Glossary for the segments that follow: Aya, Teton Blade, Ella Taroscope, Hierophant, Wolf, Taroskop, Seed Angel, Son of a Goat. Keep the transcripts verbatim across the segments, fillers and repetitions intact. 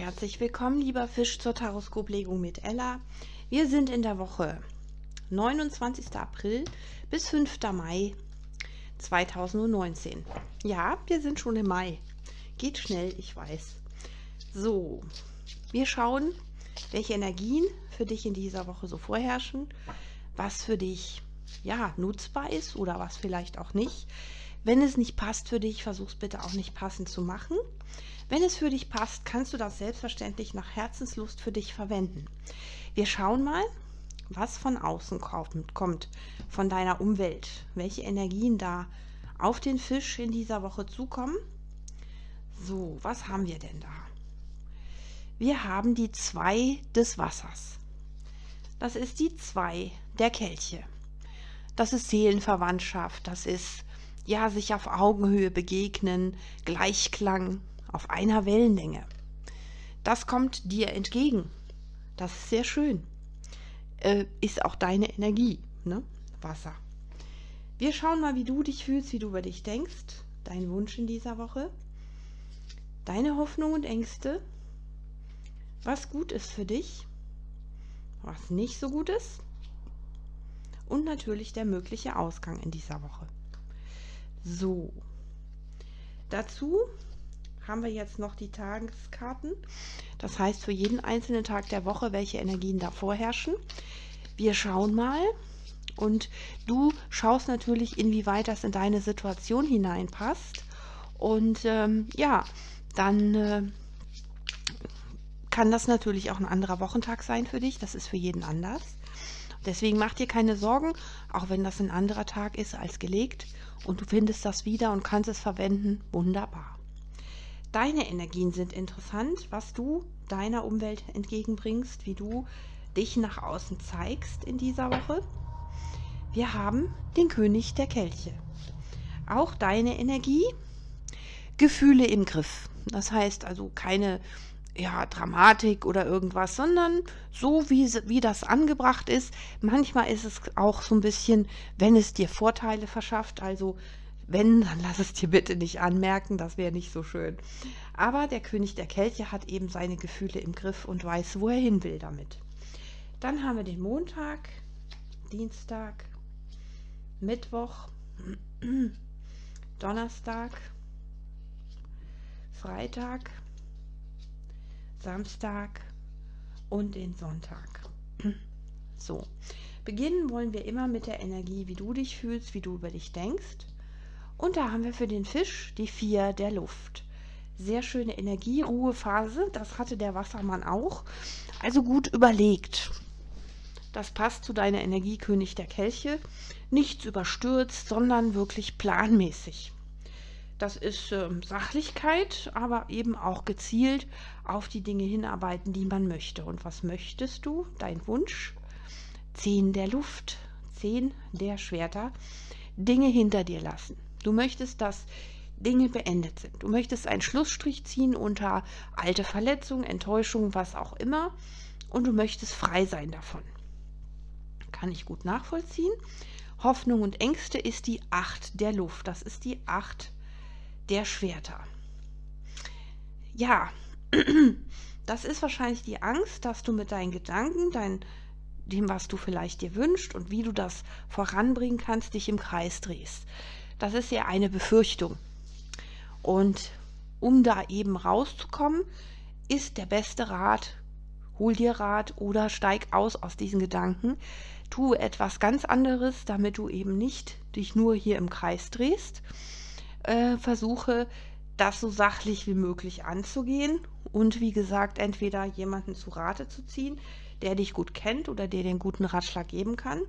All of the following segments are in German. Herzlich willkommen, lieber Fisch, zur Taroskoplegung mit Ella. Wir sind in der Woche neunundzwanzigsten April bis fünften Mai zweitausendneunzehn. Ja, wir sind schon im Mai. Geht schnell, ich weiß. So, wir schauen, welche Energien für dich in dieser Woche so vorherrschen, was für dich ja nutzbar ist oder was vielleicht auch nicht. Wenn es nicht passt für dich, versuch es bitte auch nicht passend zu machen. Wenn es für dich passt, kannst du das selbstverständlich nach Herzenslust für dich verwenden. Wir schauen mal, was von außen kommt, von deiner Umwelt, welche Energien da auf den Fisch in dieser Woche zukommen. So, was haben wir denn da? Wir haben die zwei des Wassers. Das ist die zwei der Kelche. Das ist Seelenverwandtschaft, das ist ja sich auf Augenhöhe begegnen, Gleichklang, auf einer Wellenlänge. Das kommt dir entgegen. Das ist sehr schön. Äh, ist auch deine Energie, ne? Wasser. Wir schauen mal, wie du dich fühlst, wie du über dich denkst. Dein Wunsch in dieser Woche. Deine Hoffnung und Ängste. Was gut ist für dich. Was nicht so gut ist. Und natürlich der mögliche Ausgang in dieser Woche. So. Dazu haben wir jetzt noch die Tageskarten. Das heißt, für jeden einzelnen Tag der Woche, welche Energien da vorherrschen. Wir schauen mal und du schaust natürlich, inwieweit das in deine Situation hineinpasst. Und ähm, ja, dann äh, kann das natürlich auch ein anderer Wochentag sein für dich. Das ist für jeden anders. Deswegen mach dir keine Sorgen, auch wenn das ein anderer Tag ist als gelegt. Und du findest das wieder und kannst es verwenden. Wunderbar. Deine Energien sind interessant, was du deiner Umwelt entgegenbringst, wie du dich nach außen zeigst in dieser Woche. Wir haben den König der Kelche. Auch deine Energie, Gefühle im Griff. Das heißt also keine ja, Dramatik oder irgendwas, sondern so wie, wie das angebracht ist. Manchmal ist es auch so ein bisschen, wenn es dir Vorteile verschafft, also wenn, dann lass es dir bitte nicht anmerken, das wäre nicht so schön. Aber der König der Kelche hat eben seine Gefühle im Griff und weiß, wo er hin will damit. Dann haben wir den Montag, Dienstag, Mittwoch, Donnerstag, Freitag, Samstag und den Sonntag. So, beginnen wollen wir immer mit der Energie, wie du dich fühlst, wie du über dich denkst. Und da haben wir für den Fisch die vier der Luft. Sehr schöne Energie, Ruhephase, das hatte der Wassermann auch. Also gut überlegt. Das passt zu deiner Energie, König der Kelche. Nichts überstürzt, sondern wirklich planmäßig. Das ist äh, Sachlichkeit, aber eben auch gezielt auf die Dinge hinarbeiten, die man möchte. Und was möchtest du? Dein Wunsch? Zehn der Luft, zehn der Schwerter. Dinge hinter dir lassen. Du möchtest, dass Dinge beendet sind. Du möchtest einen Schlussstrich ziehen unter alte Verletzungen, Enttäuschungen, was auch immer. Und du möchtest frei sein davon. Kann ich gut nachvollziehen. Hoffnung und Ängste ist die Acht der Luft. Das ist die Acht der Schwerter. Ja, das ist wahrscheinlich die Angst, dass du mit deinen Gedanken, dein, dem, was du vielleicht dir wünschst und wie du das voranbringen kannst, dich im Kreis drehst. Das ist ja eine Befürchtung. Und um da eben rauszukommen, ist der beste Rat, hol dir Rat oder steig aus aus diesen Gedanken. Tu etwas ganz anderes, damit du eben nicht dich nur hier im Kreis drehst. Äh, versuche, das so sachlich wie möglich anzugehen und wie gesagt, entweder jemanden zu Rate zu ziehen, der dich gut kennt oder der den guten Ratschlag geben kann.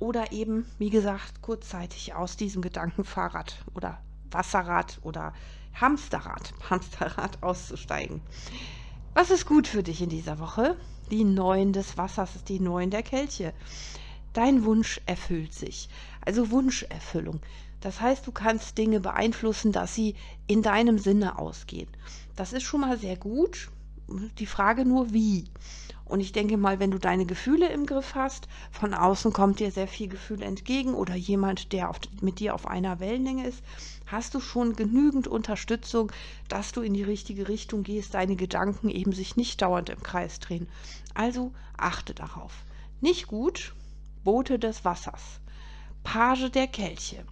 Oder eben, wie gesagt, kurzzeitig aus diesem Gedankenfahrrad oder Wasserrad oder Hamsterrad, Hamsterrad auszusteigen. Was ist gut für dich in dieser Woche? Die Neun des Wassers ist die Neun der Kelche. Dein Wunsch erfüllt sich, also Wunscherfüllung. Das heißt, du kannst Dinge beeinflussen, dass sie in deinem Sinne ausgehen. Das ist schon mal sehr gut. Die Frage nur, wie. Und ich denke mal, wenn du deine Gefühle im Griff hast, von außen kommt dir sehr viel Gefühl entgegen oder jemand, der auf, mit dir auf einer Wellenlänge ist, hast du schon genügend Unterstützung, dass du in die richtige Richtung gehst, deine Gedanken eben sich nicht dauernd im Kreis drehen. Also achte darauf. Nicht gut, Bote des Wassers, Page der Kelche.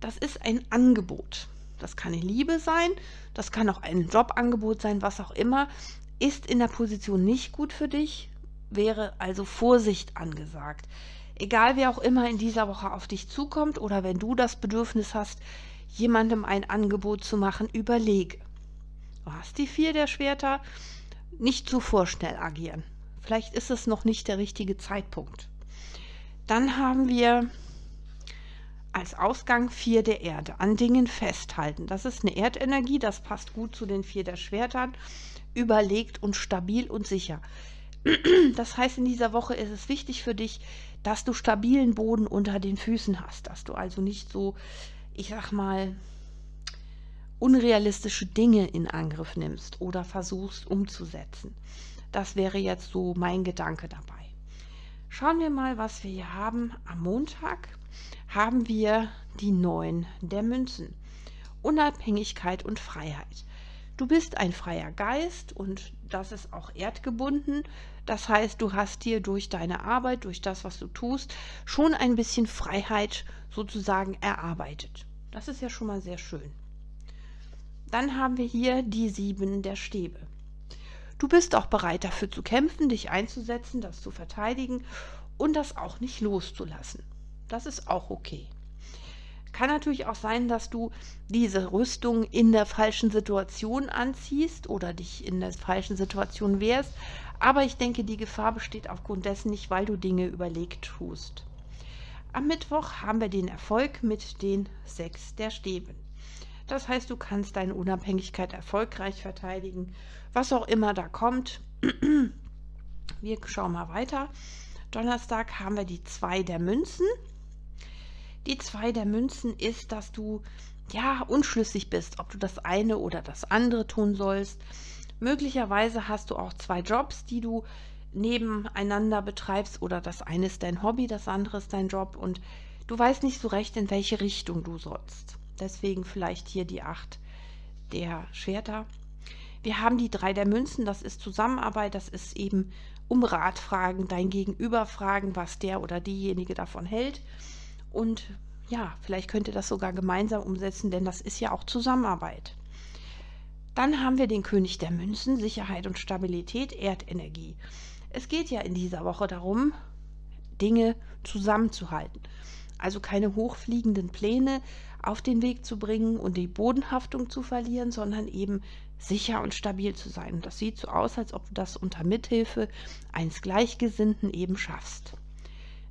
Das ist ein Angebot. Das kann eine Liebe sein, das kann auch ein Jobangebot sein, was auch immer. Ist in der Position nicht gut für dich, wäre also Vorsicht angesagt. Egal wer auch immer in dieser Woche auf dich zukommt oder wenn du das Bedürfnis hast, jemandem ein Angebot zu machen, überlege. Du hast die vier der Schwerter, nicht zu vorschnell agieren. Vielleicht ist es noch nicht der richtige Zeitpunkt. Dann haben wir als Ausgang vier der Erde, an Dingen festhalten. Das ist eine Erdenergie, das passt gut zu den vier der Schwertern. Überlegt und stabil und sicher. Das heißt, in dieser Woche ist es wichtig für dich, dass du stabilen Boden unter den Füßen hast, dass du also nicht so, ich sag mal, unrealistische Dinge in Angriff nimmst oder versuchst umzusetzen. Das wäre jetzt so mein Gedanke dabei. Schauen wir mal, was wir hier haben. Am Montag haben wir die Neun der Münzen. Unabhängigkeit und Freiheit. Du bist ein freier Geist und das ist auch erdgebunden. Das heißt, du hast dir durch deine Arbeit, durch das, was du tust, schon ein bisschen Freiheit sozusagen erarbeitet. Das ist ja schon mal sehr schön. Dann haben wir hier die Sieben der Stäbe. Du bist auch bereit, dafür zu kämpfen, dich einzusetzen, das zu verteidigen und das auch nicht loszulassen. Das ist auch okay. Kann natürlich auch sein, dass du diese Rüstung in der falschen Situation anziehst oder dich in der falschen Situation wehrst. Aber ich denke, die Gefahr besteht aufgrund dessen nicht, weil du Dinge überlegt tust. Am Mittwoch haben wir den Erfolg mit den Sechs der Stäben. Das heißt, du kannst deine Unabhängigkeit erfolgreich verteidigen, was auch immer da kommt. Wir schauen mal weiter. Donnerstag haben wir die Zwei der Münzen. Die Zwei der Münzen ist, dass du ja unschlüssig bist, ob du das eine oder das andere tun sollst. Möglicherweise hast du auch zwei Jobs, die du nebeneinander betreibst oder das eine ist dein Hobby, das andere ist dein Job und du weißt nicht so recht, in welche Richtung du sollst. Deswegen vielleicht hier die Acht der Schwerter. Wir haben die Drei der Münzen, das ist Zusammenarbeit, das ist eben um Rat fragen, dein Gegenüber fragen, was der oder diejenige davon hält. Und ja, vielleicht könnt ihr das sogar gemeinsam umsetzen, denn das ist ja auch Zusammenarbeit. Dann haben wir den König der Münzen, Sicherheit und Stabilität, Erdenergie. Es geht ja in dieser Woche darum, Dinge zusammenzuhalten. Also keine hochfliegenden Pläne auf den Weg zu bringen und die Bodenhaftung zu verlieren, sondern eben sicher und stabil zu sein. Und das sieht so aus, als ob du das unter Mithilfe eines Gleichgesinnten eben schaffst.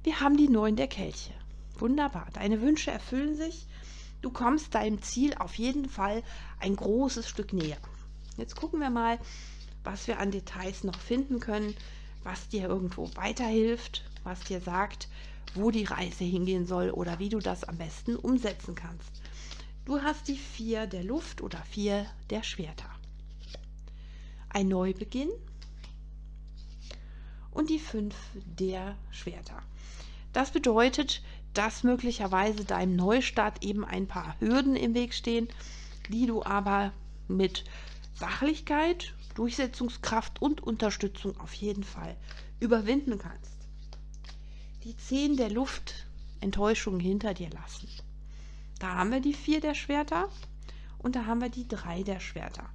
Wir haben die Neun der Kelche. Wunderbar, deine Wünsche erfüllen sich. Du kommst deinem Ziel auf jeden Fall ein großes Stück näher. Jetzt gucken wir mal, was wir an Details noch finden können, was dir irgendwo weiterhilft, was dir sagt, wo die Reise hingehen soll oder wie du das am besten umsetzen kannst. Du hast die Vier der Luft oder Vier der Schwerter. Ein Neubeginn und die Fünf der Schwerter. Das bedeutet, dass möglicherweise deinem Neustart eben ein paar Hürden im Weg stehen, die du aber mit Sachlichkeit, Durchsetzungskraft und Unterstützung auf jeden Fall überwinden kannst. Die Zehn der Luft, Enttäuschungen hinter dir lassen. Da haben wir die Vier der Schwerter und da haben wir die Drei der Schwerter.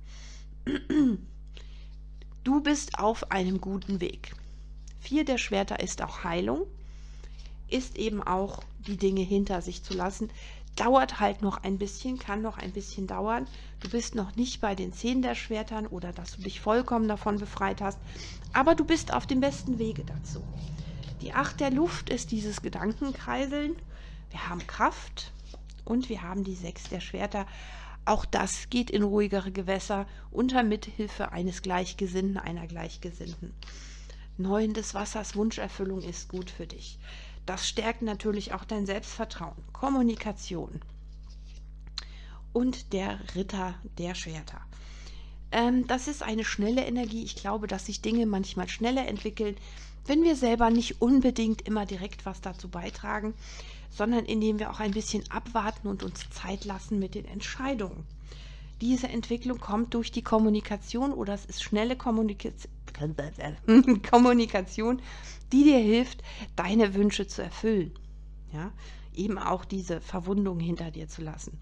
Du bist auf einem guten Weg. Vier der Schwerter ist auch Heilung, ist eben auch die Dinge hinter sich zu lassen. Dauert halt noch ein bisschen, kann noch ein bisschen dauern. Du bist noch nicht bei den Zehn der Schwertern oder dass du dich vollkommen davon befreit hast, aber du bist auf dem besten Wege dazu. Die Acht der Luft ist dieses Gedankenkreiseln. Wir haben Kraft und wir haben die Sechs der Schwerter. Auch das geht in ruhigere Gewässer unter Mithilfe eines Gleichgesinnten, einer Gleichgesinnten. Neun des Wassers, Wunscherfüllung ist gut für dich. Das stärkt natürlich auch dein Selbstvertrauen, Kommunikation und der Ritter der Schwerter. Ähm, das ist eine schnelle Energie. Ich glaube, dass sich Dinge manchmal schneller entwickeln, wenn wir selber nicht unbedingt immer direkt was dazu beitragen, sondern indem wir auch ein bisschen abwarten und uns Zeit lassen mit den Entscheidungen. Diese Entwicklung kommt durch die Kommunikation oder es ist schnelle Kommunikation, Kommunikation, die dir hilft, deine Wünsche zu erfüllen. Ja, eben auch diese Verwundung hinter dir zu lassen.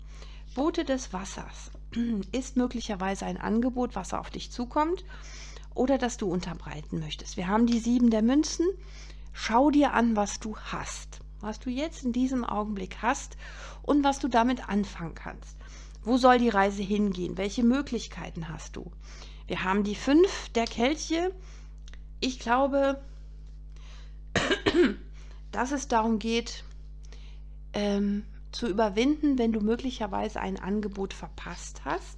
Bote des Wassers ist möglicherweise ein Angebot, was auf dich zukommt oder das du unterbreiten möchtest. Wir haben die sieben der Münzen. Schau dir an, was du hast, was du jetzt in diesem Augenblick hast und was du damit anfangen kannst. Wo soll die Reise hingehen? Welche Möglichkeiten hast du? Wir haben die fünf der Kelche. Ich glaube, dass es darum geht, ähm, zu überwinden, wenn du möglicherweise ein Angebot verpasst hast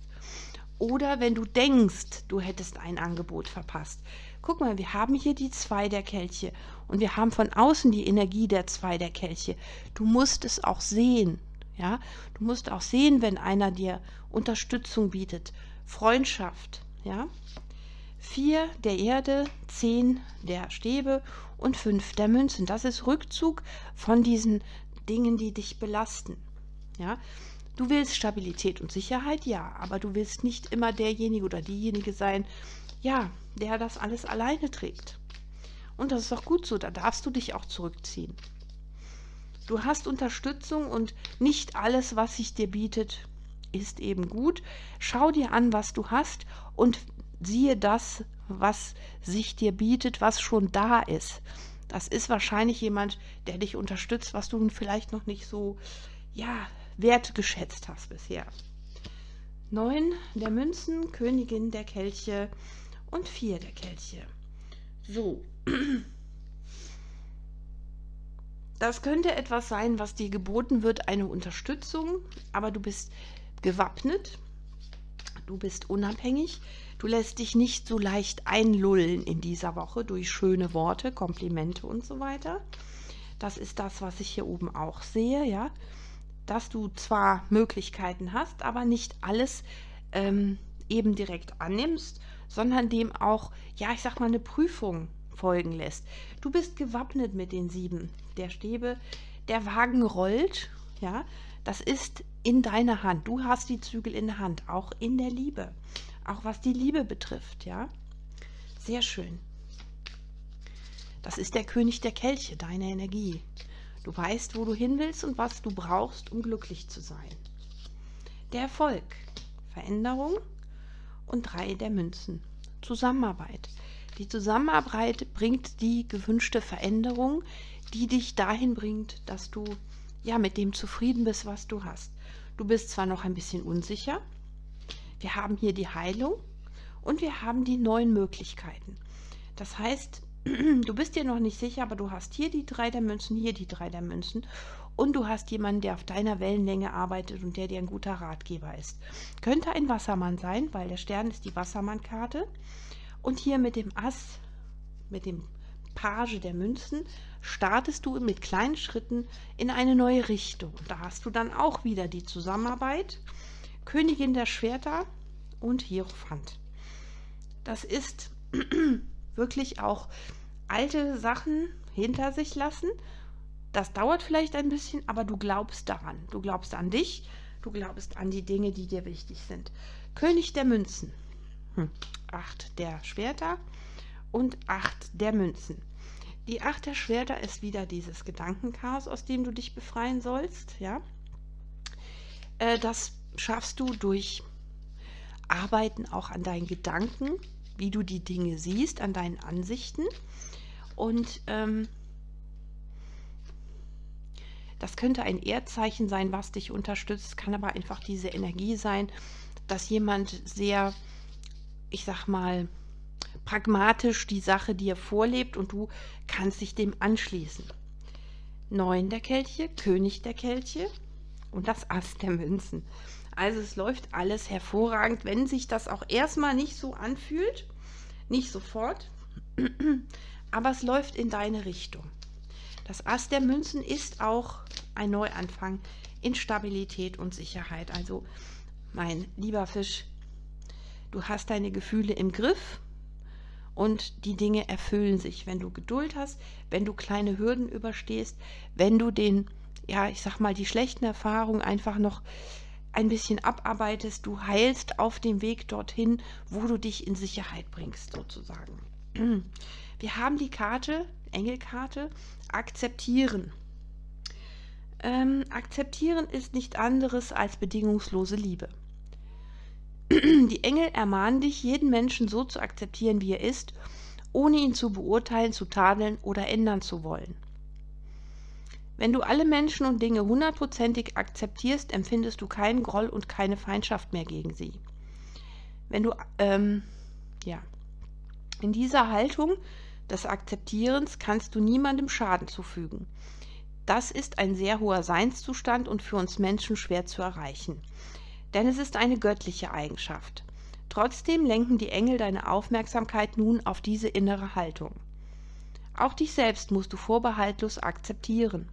oder wenn du denkst, du hättest ein Angebot verpasst. Guck mal, wir haben hier die zwei der Kelche und wir haben von außen die Energie der zwei der Kelche. Du musst es auch sehen. Ja? Du musst auch sehen, wenn einer dir Unterstützung bietet, Freundschaft. Ja? Vier der Erde, zehn der Stäbe und fünf der Münzen. Das ist Rückzug von diesen Dingen, die dich belasten. Ja? Du willst Stabilität und Sicherheit, ja, aber du willst nicht immer derjenige oder diejenige sein, ja, der das alles alleine trägt. Und das ist auch gut so, da darfst du dich auch zurückziehen. Du hast Unterstützung und nicht alles, was sich dir bietet, ist eben gut. Schau dir an, was du hast und siehe das, was sich dir bietet, was schon da ist. Das ist wahrscheinlich jemand, der dich unterstützt, was du vielleicht noch nicht so, ja, wertgeschätzt hast bisher. Neun der Münzen, Königin der Kelche und vier der Kelche. So. Das könnte etwas sein, was dir geboten wird, eine Unterstützung, aber du bist gewappnet, du bist unabhängig, du lässt dich nicht so leicht einlullen in dieser Woche durch schöne Worte, Komplimente und so weiter. Das ist das, was ich hier oben auch sehe, ja, dass du zwar Möglichkeiten hast, aber nicht alles ähm, eben direkt annimmst, sondern dem auch, ja, ich sag mal, eine Prüfung folgen lässt. Du bist gewappnet mit den sieben der Stäbe. Der Wagen rollt, ja, das ist in deiner Hand. Du hast die Zügel in der Hand, auch in der Liebe, auch was die Liebe betrifft, ja. Sehr schön. Das ist der König der Kelche, deine Energie. Du weißt, wo du hin willst und was du brauchst, um glücklich zu sein. Der Erfolg, Veränderung und drei der Münzen, Zusammenarbeit. Die Zusammenarbeit bringt die gewünschte Veränderung, die dich dahin bringt, dass du ja mit dem zufrieden bist, was du hast. Du bist zwar noch ein bisschen unsicher, wir haben hier die Heilung und wir haben die neuen Möglichkeiten. Das heißt, du bist dir noch nicht sicher, aber du hast hier die drei der Münzen, hier die drei der Münzen und du hast jemanden, der auf deiner Wellenlänge arbeitet und der dir ein guter Ratgeber ist. Könnte ein Wassermann sein, weil der Stern ist die Wassermannkarte. Und hier mit dem Ass, mit dem Page der Münzen, startest du mit kleinen Schritten in eine neue Richtung. Da hast du dann auch wieder die Zusammenarbeit, Königin der Schwerter und Hierophant. Das ist wirklich auch alte Sachen hinter sich lassen. Das dauert vielleicht ein bisschen, aber du glaubst daran. Du glaubst an dich, du glaubst an die Dinge, die dir wichtig sind. König der Münzen. acht der Schwerter und acht der Münzen. Die acht der Schwerter ist wieder dieses Gedankenchaos, aus dem du dich befreien sollst. Ja? Äh, das schaffst du durch Arbeiten auch an deinen Gedanken, wie du die Dinge siehst, an deinen Ansichten. Und ähm, das könnte ein Erdzeichen sein, was dich unterstützt. Kann aber einfach diese Energie sein, dass jemand sehr, ich sag mal, pragmatisch die Sache dir vorlebt und du kannst dich dem anschließen. Neun der Kelche, König der Kelche und das Ass der Münzen. Also es läuft alles hervorragend, wenn sich das auch erstmal nicht so anfühlt, nicht sofort, aber es läuft in deine Richtung. Das Ass der Münzen ist auch ein Neuanfang in Stabilität und Sicherheit. Also mein lieber Fisch, du hast deine Gefühle im Griff und die Dinge erfüllen sich, wenn du Geduld hast, wenn du kleine Hürden überstehst, wenn du den, ja, ich sag mal, die schlechten Erfahrungen einfach noch ein bisschen abarbeitest, du heilst auf dem Weg dorthin, wo du dich in Sicherheit bringst, sozusagen. Wir haben die Karte, Engelkarte, akzeptieren. Ähm, akzeptieren ist nichts anderes als bedingungslose Liebe. Die Engel ermahnen dich, jeden Menschen so zu akzeptieren, wie er ist, ohne ihn zu beurteilen, zu tadeln oder ändern zu wollen. Wenn du alle Menschen und Dinge hundertprozentig akzeptierst, empfindest du keinen Groll und keine Feindschaft mehr gegen sie. Wenn du ähm, ja, in dieser Haltung des Akzeptierens kannst du niemandem Schaden zufügen. Das ist ein sehr hoher Seinszustand und für uns Menschen schwer zu erreichen. Denn es ist eine göttliche Eigenschaft. Trotzdem lenken die Engel deine Aufmerksamkeit nun auf diese innere Haltung. Auch dich selbst musst du vorbehaltlos akzeptieren.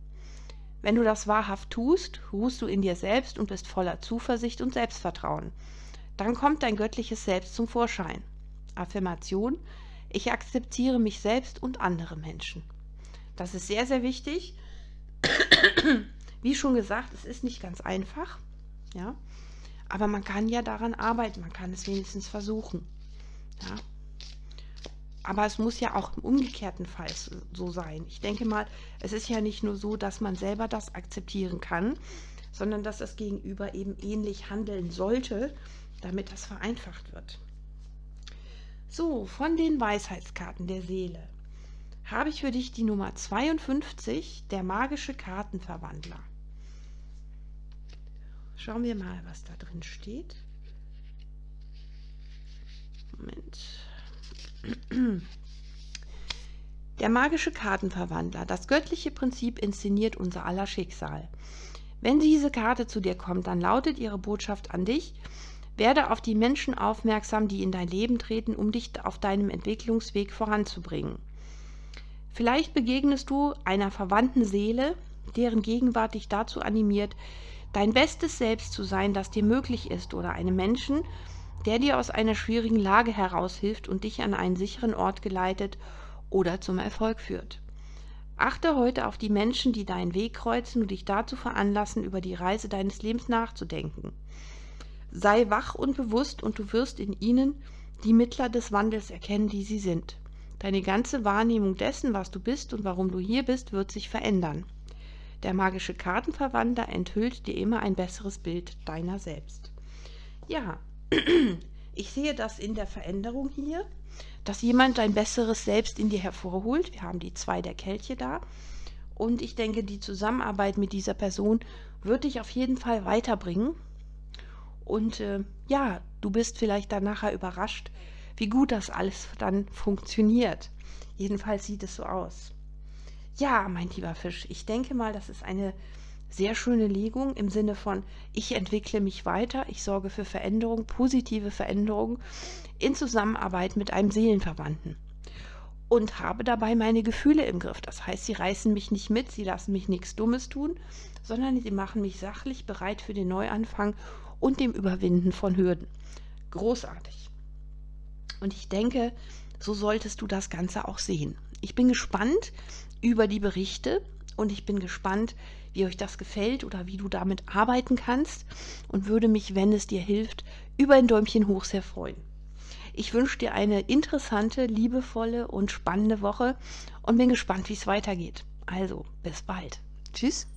Wenn du das wahrhaft tust, ruhst du in dir selbst und bist voller Zuversicht und Selbstvertrauen. Dann kommt dein göttliches Selbst zum Vorschein. Affirmation: Ich akzeptiere mich selbst und andere Menschen. Das ist sehr, sehr wichtig. Wie schon gesagt, es ist nicht ganz einfach, ja? Aber man kann ja daran arbeiten, man kann es wenigstens versuchen. Ja? Aber es muss ja auch im umgekehrten Fall so sein. Ich denke mal, es ist ja nicht nur so, dass man selber das akzeptieren kann, sondern dass das Gegenüber eben ähnlich handeln sollte, damit das vereinfacht wird. So, von den Weisheitskarten der Seele habe ich für dich die Nummer zweiundfünfzig, der magische Kartenverwandler. Schauen wir mal, was da drin steht. Moment. Der magische Kartenverwandler, das göttliche Prinzip inszeniert unser aller Schicksal. Wenn diese Karte zu dir kommt, dann lautet ihre Botschaft an dich: Werde auf die Menschen aufmerksam, die in dein Leben treten, um dich auf deinem Entwicklungsweg voranzubringen. Vielleicht begegnest du einer verwandten Seele, deren Gegenwart dich dazu animiert, dein bestes Selbst zu sein, das dir möglich ist, oder einem Menschen, der dir aus einer schwierigen Lage heraushilft und dich an einen sicheren Ort geleitet oder zum Erfolg führt. Achte heute auf die Menschen, die deinen Weg kreuzen und dich dazu veranlassen, über die Reise deines Lebens nachzudenken. Sei wach und bewusst, und du wirst in ihnen die Mittler des Wandels erkennen, die sie sind. Deine ganze Wahrnehmung dessen, was du bist und warum du hier bist, wird sich verändern. Der magische Kartenverwandler enthüllt dir immer ein besseres Bild deiner selbst. Ja, ich sehe das in der Veränderung hier, dass jemand dein besseres Selbst in dir hervorholt. Wir haben die zwei der Kelche da. Und ich denke, die Zusammenarbeit mit dieser Person wird dich auf jeden Fall weiterbringen. Und äh, ja, du bist vielleicht dann nachher überrascht, wie gut das alles dann funktioniert. Jedenfalls sieht es so aus. Ja, mein lieber Fisch, ich denke mal, das ist eine sehr schöne Legung im Sinne von: Ich entwickle mich weiter, ich sorge für Veränderung, positive Veränderung in Zusammenarbeit mit einem Seelenverwandten und habe dabei meine Gefühle im Griff. Das heißt, sie reißen mich nicht mit, sie lassen mich nichts Dummes tun, sondern sie machen mich sachlich bereit für den Neuanfang und dem Überwinden von Hürden. Großartig. Und ich denke, so solltest du das Ganze auch sehen. Ich bin gespannt über die Berichte und ich bin gespannt, wie euch das gefällt oder wie du damit arbeiten kannst, und würde mich, wenn es dir hilft, über ein Däumchen hoch sehr freuen. Ich wünsche dir eine interessante, liebevolle und spannende Woche und bin gespannt, wie es weitergeht. Also, bis bald. Tschüss.